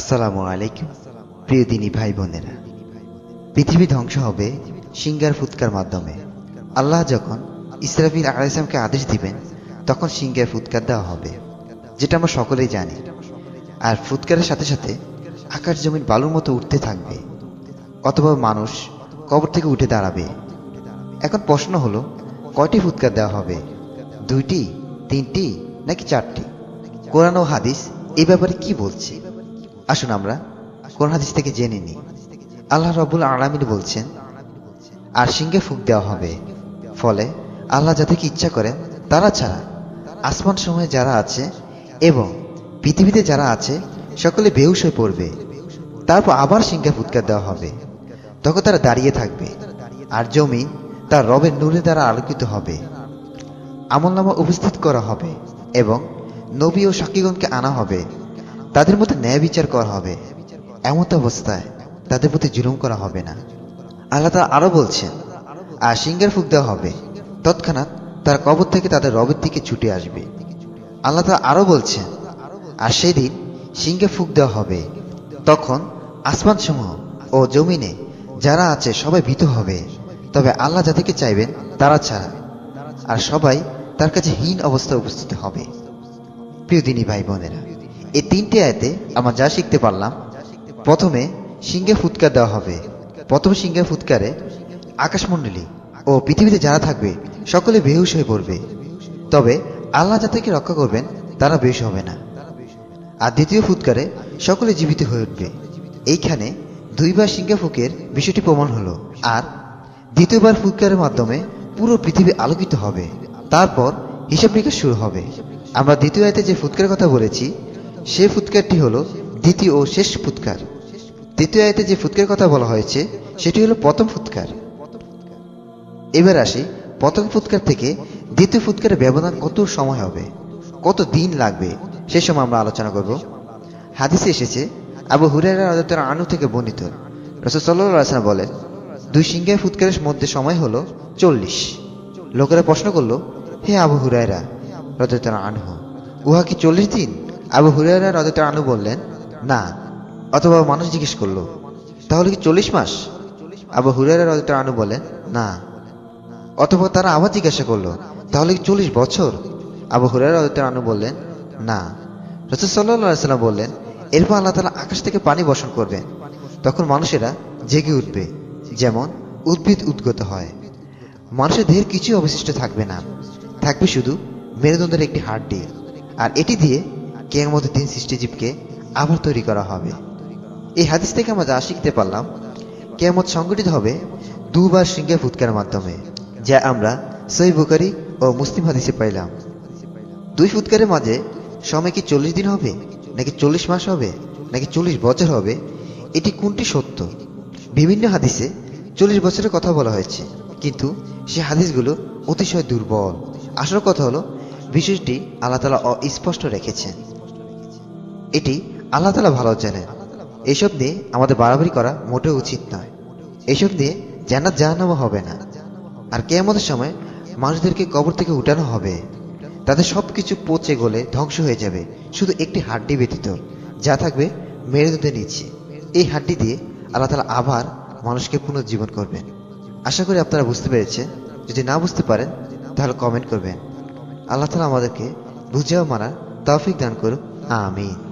আসসালামু আলাইকুম প্রিয় দিনী ভাই বোনেরা পৃথিবী ধ্বংস হবে সিংহার ফুৎকার মাধ্যমে আল্লাহ যখন ইসরাফিল আলাইহিসসালামকে আদেশ দিবেন তখন সিংহার ফুৎকার দেওয়া হবে যেটা আমরা সকলেই জানি আর ফুৎকারের সাথে সাথে আকাশ জমিন বালুর মতো উঠতে থাকবে অথবা মানুষ কবর থেকে উঠে দাঁড়াবে এখন প্রশ্ন হলো কয়টি ফুৎকার দেওয়া হবে দুইটি তিনটি নাকি চারটি কোরআন ও হাদিস এই ব্যাপারে কি বলছে আসুন আমরা কোরআন হাদিস থেকে জেনে নিই আল্লাহ রাব্বুল আলামিন বলছেন আর সিংহে ফুঁক দেওয়া হবে ফলে আল্লাহ যাদেরকে ইচ্ছা করেন তারা ছাড়া আসমান সমূহে যারা আছে এবং পৃথিবীতে যারা আছে সকলে বেহুশ হয়ে পড়বে তারপর আবার সিংহে ফুৎকার দেওয়া হবে তখন তারা দাঁড়িয়ে থাকবে আর জমিন তার রবের নূরে দ্বারা আলোকিত হবে আমলনামা উপস্থিত করা হবে এবং নবী ও সাক্ষীগণকে আনা হবে তাদের মধ্যে ন্যায় বিচার করা হবে এমন অবস্থায় তাদের প্রতি জুলুম করা হবে না আল্লাহ তাআলা আরো বলছেন আর সিংহের ফুঁক দেওয়া হবে তৎক্ষণাৎ তার কবর থেকে তাদের রবের দিকে ছুটে আসবে আল্লাহ তাআলা আরো বলছেন আর সেদিন সিংহে ফুঁক দেওয়া হবে তখন আসমানসমূহ ও জমিনে যারা আছে সবাই ভীত হবে তবে আল্লাহ যাদেরকে চাইবেন তারা ছাড়া আর সবাই তার কাছে হীন অবস্থায় উপস্থিত হবে প্রিয় দিনী ভাই বোনেরা এই তিনটি আয়াতে আমরা যা শিখতে পারলাম প্রথমে সিংহে ফুৎকার দেওয়া হবে প্রথম সিংহে ফুৎকারে আকাশমণ্ডলী ও পৃথিবীতে যারা থাকবে সকলে বেহুশ হয়ে পড়বে তবে আল্লাহ যাদেরকে রক্ষা করবেন তারা বেহুশ হবে না আর দ্বিতীয় ফুৎকারে সকলে জীবিত হয়ে উঠবে এইখানে দুইবার সিংহে ফুঁকের বিষয়টি প্রমাণ হলো আর দ্বিতীয়বার ফুৎকারের মাধ্যমে পুরো পৃথিবী আলোকিত হবে তারপর হিসাব নিকাশ শুরু হবে আমরা দ্বিতীয় আয়াতে যে ফুৎকারের কথা বলেছি সে ফুৎকারটি হলো দ্বিতীয় ও শেষ ফুৎকার দ্বিতীয় আয়াতে যে ফুৎকারের কথা বলা হয়েছে সেটি হলো প্রথম ফুৎকার এবার আসি প্রথম ফুৎকার থেকে দ্বিতীয় ফুৎকারের ব্যবধান কত সময় হবে কত দিন লাগবে সে সময় আমরা আলোচনা করব হাদিসে এসেছে আবু হুরায়রা রাদিয়াল্লাহু আনহু থেকে বর্ণিত রাসূল সাল্লাল্লাহু আলাইহি ওয়াসাল্লাম বলেন দুই সিংহে ফুৎকারের মধ্যে সময় হলো 40 লোকেরা প্রশ্ন করলো হে আবু হুরায়রা রাদিয়াল্লাহু আনহু উহা কি 40 দিন আবু হুরায়রা রাদিয়াল্লাহু আনহু বললেন না অথবা মানুষ জিজ্ঞেস করলো তাহলে কি 40 মাস আবু হুরায়রা রাদিয়াল্লাহু আনহু বলেন না অথবা তারা আবার জিজ্ঞাসা করলো তাহলে কি 40 বছর আবু হুরায়রা রাদিয়াল্লাহু আনহু বললেন না রাসূল সাল্লাল্লাহু আলাইহি ওয়াসাল্লাম বললেন এরপর আল্লাহ তাআলা আকাশ থেকে পানি বর্ষণ করবেন তখন মানুষেরা জেগে উঠবে যেমন উদ্ভিদ উদ্গত হয় মানুষের দেহের কিছুই অবশিষ্ট থাকবে না থাকবে শুধু মেরুদণ্ডের একটি হাড্ডি আর এটি দিয়ে কিয়ামতের দিন সৃষ্টিজীবকে আবার তৈরি করা হবে এই হাদিস থেকে আমরা যা শিখতে পারলাম কিয়ামত সংগঠিত হবে দুবার সিংহে ফুৎকারের মাধ্যমে যা আমরা সহিহ বুখারী ও মুসলিম হাদিসে পাইলাম দুই ফুৎকারের মাঝে সময় কি 40 দিন হবে নাকি 40 মাস হবে নাকি 40 বছর হবে এটি কোনটি সত্য বিভিন্ন হাদিসে 40 বছরের কথা বলা হয়েছে কিন্তু সে হাদিসগুলো অতিশয় দুর্বল আসল কথা হলো বিষয়টি আল্লাহ তাআলা অস্পষ্ট রেখেছেন এটি আল্লাহ তাআলা ভালো জানেন এসব নিয়ে আমাদের বাড়াবাড়ি করা মোটেও উচিত নয় এসব নিয়ে জান্নাত জাহান্নাম হবে না আর কিয়ামতের সময় মানুষদেরকে কবর থেকে উঠানো হবে তাদের সবকিছু পচে গলে ধ্বংস হয়ে যাবে শুধু একটি হাড্ডি ব্যতীত যা থাকবে মেরুদণ্ডের নিচে এই হাড্ডি দিয়ে আল্লাহ তাআলা আবার মানুষকে পুনর্জীবন করবেন আশা করি আপনারা বুঝতে পেরেছেন যদি না বুঝতে পারেন তাহলে কমেন্ট করবেন আল্লাহ তাআলা আমাদেরকে বুঝাও মানার তৌফিক দান করুন আমিন।